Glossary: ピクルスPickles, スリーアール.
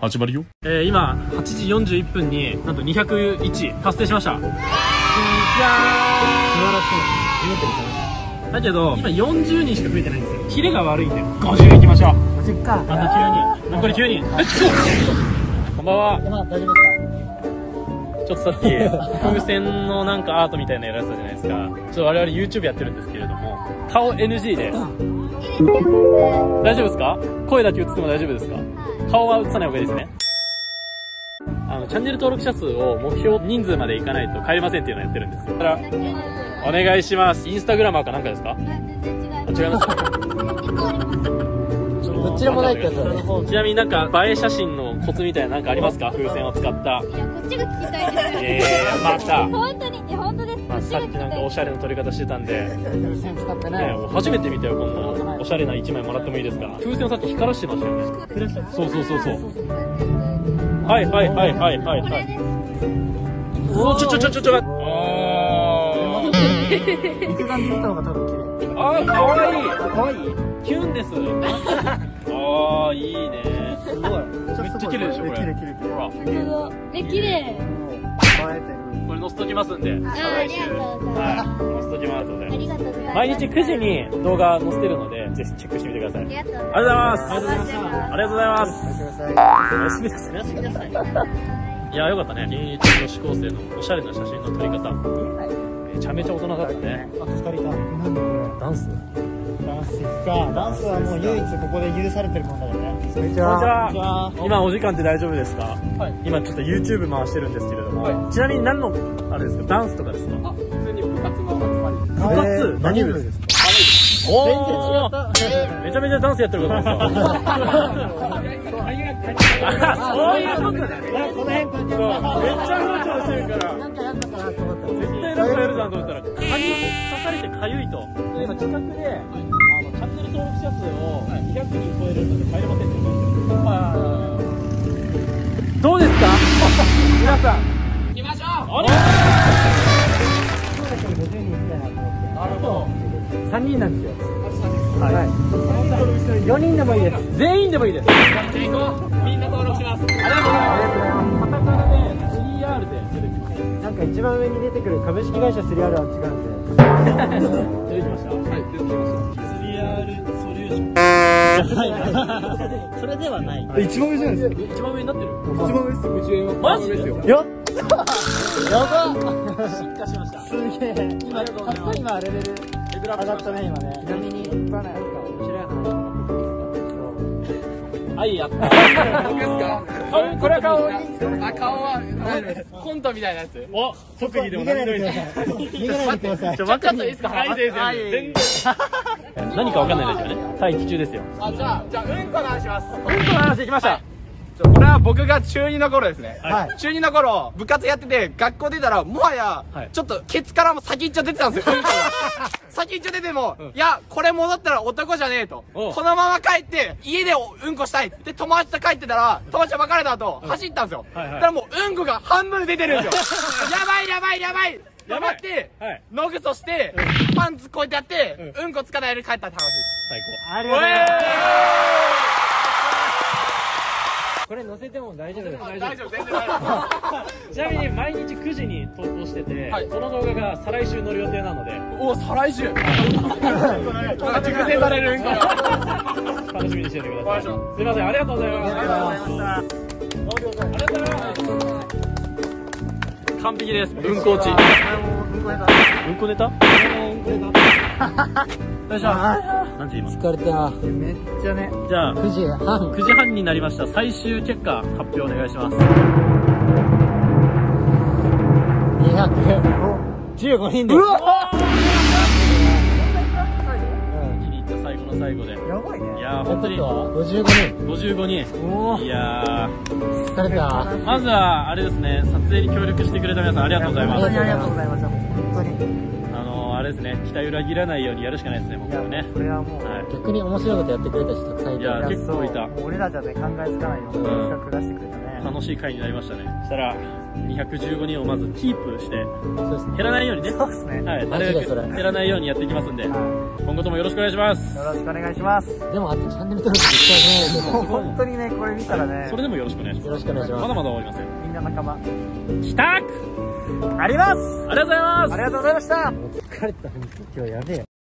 始まるよ。今8時41分になんと201達成しました。素晴らしい。だけど今40人しか増えてないんですよ。キレが悪いんで50いきましょう。50か。あと9人、残り9人。こんばんは。大丈夫ですか？ちょっとさっき風船のなんかアートみたいなのやらせたじゃないですか。ちょっと我々 YouTube やってるんですけれども、顔 NG で。大丈夫ですか？声だけ映っても大丈夫ですか？顔は映さない方がいいですね。チャンネル登録者数を目標人数までいかないと帰れませんっていうのをやってるんですよ。お願いします。インスタグラマーかなんかですか？違いますか？どっちでもないってやつだね。ちなみになんか映え写真のコツみたいななんかありますか？風船を使った。いや、こっちが聞きたいです。また。本当に、いや、本当です。まあ、さっきなんかおしゃれな撮り方してたんで。風船使ってない。初めて見たよ、こんなおしゃれな一枚もらってもいいですか？風船をさっき光らしてましたよね。そうそうそうそう。はいはいはいはいはいはい。おお、ちょ。ああ。肉眼で見た方が多分綺麗。ああ、可愛い。キュンです。ああ、いいね。すごい。めっちゃ綺麗でしょこれ。ほら。綺麗。これ載せときますんで。はい。載せときますので。ありがとうございます。毎日9時に動画載せてるので、ぜひチェックしてみてください。ありがとうございます。ありがとうございます。おやすみなさい。おやすみなさい。いや、よかったね。現役女子高生のおしゃれな写真の撮り方。めちゃめちゃ大人だったね。あと2人いた。なんでこれ。ダンスはもう唯一ここで許されてるもんだからね。こんにちは。今お時間って大丈夫ですか？今ちょっと YouTube 回してるんですけれども、ちなみに何のあれですか？ダンスとかですか？あ、普通に部活の集まり。部活？何部ですか？おお、めちゃめちゃダンスやってることですよ。そういうことだね。この辺こうやってめっちゃフローしてるから。なんかやったかなと思ったら絶対なんかやるじゃんと思ったら蚊に刺されてかゆいと。今近くで。チャンネル登録者数を200人超えるので帰れませんって言われてる。どうですか？皆さん行きましょう。なるほど。3人なんですよ。はい。4人でもいいです。全員でもいいです。みんな登録します。ありがとうございます。カタカナで 3R で出てきます。なんか一番上に出てくる株式会社3Rは違うんで。出てきました。はい、出てきました。それではない。一番上じゃないですか。一番上になってる。一番上です。マジですよ。やば。進化しました。すげえ。今ちょっと今レベル上がったね今ね。ちなみに一般のやつが面白い話。はい、やった。僕ですか。これは顔。あ、顔はコントみたいなやつ。お、特技でも何でもいいです。逃げないでください。ちょっと分かんないですか。はい先生。全然。何かわかんないですよね。待機中ですよ。あ、じゃあうんこの話します。うんこの話いきました。これは僕が中2の頃ですね。中2の頃部活やってて学校出たらもはやちょっとケツからも先っちょ出てたんですよ。先っちょ出てもいやこれ戻ったら男じゃねえと、このまま帰って家でうんこしたいって友達と帰ってたら友達と別れた後走ったんですよ。だからもううんこが半分出てるんですよ。やばい。頑張って、ノグソして、パンツこうやってやって、うんこつかないように帰ったって話です。最高。ありがとうございます。これ載せても大丈夫です。大丈夫、全然大丈夫。ちなみに毎日9時に投稿してて、その動画が再来週載る予定なので。おお、再来週。熟成されるうんこが。楽しみにしててください。すみません、ありがとうございます。ありがとうございました。ありがとうございます。完璧です。運行地。運行ネタ。大丈夫。何時今。疲れた。めっちゃね。じゃあ9時半。9時半になりました。最終結果発表お願いします。215人です。うわ。気に入った最後の最後で。やばいね。いや本当に。55人。いやー。まずはあれですね、撮影に協力してくれた皆さんありがとうございます。本当にあれですね、期待裏切らないようにやるしかないですね、僕はね。これはもう逆に面白いことやってくれた人たくさんいて、いや結構いた。俺らじゃね考えつかないような企画出してくれたね。楽しい回になりましたね。そしたら215人をまずキープして減らないようにね。そうですね。はい、なるべく減らないようにやっていきますんで。今後ともよろしくお願いします。よろしくお願いします。でもあとチャンネル登録絶対ね、本当にね、これ見たらね、それでもよろしくお願いします。よろしくお願いします。まだまだ終わりません。みんな仲間したくあります。ありがとうございます。ありがとうございました。疲れた。今日やべえ。